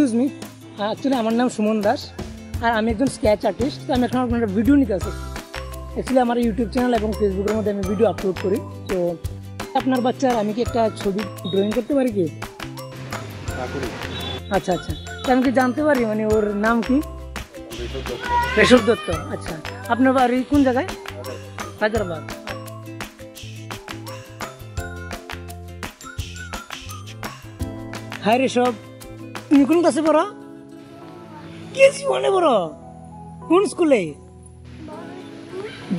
Excuse me, actually আমার নাম সুমন দাস আর আমি একজন স্কেচ আর্টিস্ট। তো আমি এখন আপনার ভিডিও নিতে আসি। অ্যাকচুয়ালি আমার ইউটিউব চ্যানেল এবং ফেসবুকের মধ্যে আমি ভিডিও আপলোড করি। তো আপনার বাচ্চার আমি কি একটা ছবি ড্রয়িং করতে পারি কি? আচ্ছা আচ্ছা, আমি কি জানতে পারি মানে ওর নাম কি? কিব দত্ত। আচ্ছা, আপনার বাড়ি কোন জায়গায়? হায়দ্রাবাদ। হায় রে সব, তুমি কোন কাছে পড়ো? কে জীবনে পড়ো? কোন স্কুলে?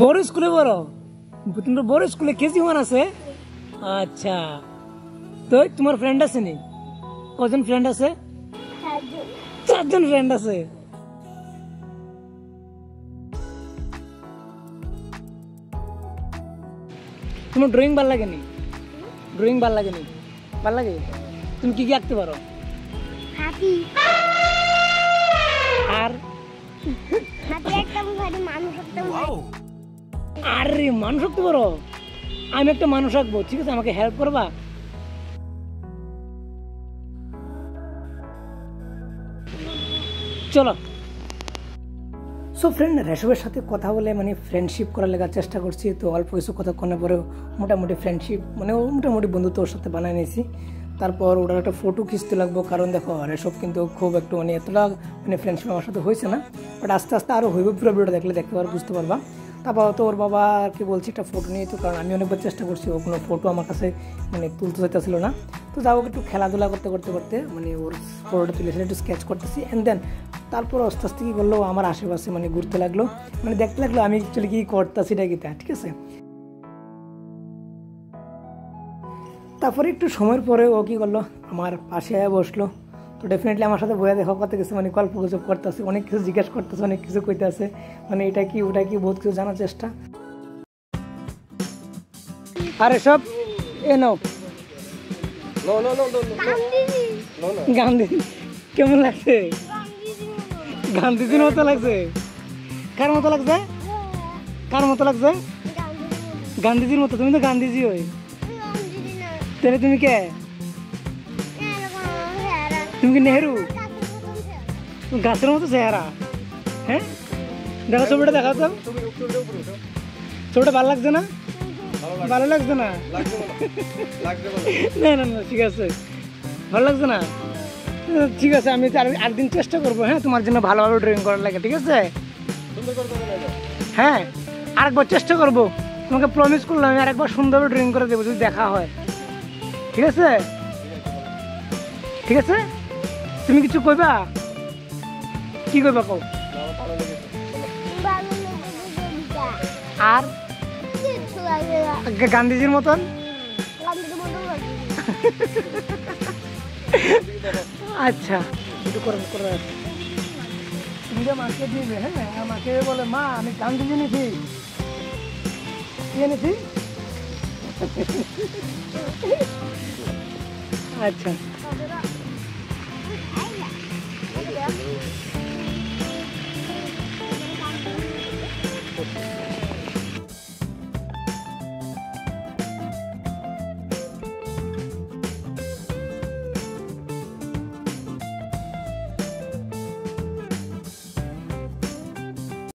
বড় স্কুলে পড়ো? তোমরা বড় স্কুলে কে জীবন আছে? আচ্ছা, তো তোমার ফ্রেন্ড আছে নি? কজন ফ্রেন্ড আছে? চারজন ফ্রেন্ড আছে। তোমার ড্রয়িং ভাল লাগে নি? ড্রয়িং ভাল লাগে নি? ভাল লাগে? তুমি কি কি আঁকতে পারো? হাতি। আর হাতি একদম ভারী মানুষ একদম। আরে মানুষ আঁকতে পারো? আমি একটা মানুষ আঁকবো, ঠিক আছে? আমাকে হেল্প করবা? চলো। সো ফ্রেন্ড রেশবের সাথে কথা বলে মানে ফ্রেন্ডশিপ করার লেখার চেষ্টা করছি। তো অল্প কিছু কথা করার পরেও মোটামুটি ফ্রেন্ডশিপ মানে মোটামুটি বন্ধুত্ব ওর সাথে বানিয়ে নিয়েছি। তারপর ওটার একটা ফটো খিঁচতে লাগবো, কারণ দেখো রেশব কিন্তু খুব একটু মানে এতটা মানে ফ্রেন্ডশিপ আমার সাথে হয়েছে না, বাট আস্তে আস্তে আরও হইব। পুরো ভিডিওটা দেখলে দেখতে পারো, বুঝতে পারবা। তারপর তো ওর বাবা আর কি বলছি একটা ফটো নিয়ে, তো কারণ আমি অনেকবার চেষ্টা করছি, ও কোনো ফটো আমার কাছে মানে তুলতে চাইতেছিল না। তো যাও একটু খেলাধুলা করতে করতে করতে মানে ওর ফটোটা তুলেছে, একটু স্কেচ করতেছি। অ্যান্ড দেন তারপর আস্তে আস্তে কী করলো, আমার আশেপাশে মানে ঘুরতে লাগলো, মানে দেখতে লাগলো আমি অ্যাকচুয়ালি কী করতেছি এটা গীতা, ঠিক আছে? তারপরে একটু সময়ের পরে ও কী করলো, আমার পাশে বসলো। তো ডেফিনেটলি আমার সাথে বইয়া দেখা করতে গেছে, মানে গল্প গুজব করতেছে, অনেক কিছু জিজ্ঞেস করতেছে, অনেক কিছু কইতেছে, মানে এটা কি ওটা কি বহুত কিছু জানার চেষ্টা। আরে সব এ নাও গান্ধী। কেমন লাগছে? গান্ধীজির মতো লাগছে? কার মতো লাগছে? কার মতো লাগছে? গান্ধীজির মতো? তুমি তো গান্ধীজি হই, তাহলে তুমি কে? তুমি কি নেহরু? গাছের মতো চেহারা? হ্যাঁ, দেখো ছবিটা দেখা তো, ছবিটা ভালো লাগছে না? ভালো লাগছে না? না না না, ঠিক আছে, ভালো লাগছে না? ঠিক আছে, আমি আরেকদিন চেষ্টা করবো। হ্যাঁ, তোমার জন্য ভালোভাবে ড্রয়িং করার লাগে, ঠিক আছে? হ্যাঁ, আরেকবার চেষ্টা করবো, তোমাকে প্রমিস করলাম আমি আরেকবার সুন্দরভাবে ড্রয়িং করে দেবো যদি দেখা হয়, ঠিক আছে? ঠিক আছে, তুমি কিছু কইবা? কি কইবা কও? আর গান্ধীজির মতন? আচ্ছা, একটু করব করে আছে। তুমি যে মাকে দিবে, হ্যাঁ আমাকে বলে মা আমি গান্ধীজি নিছি, কে নিছি? আচ্ছা।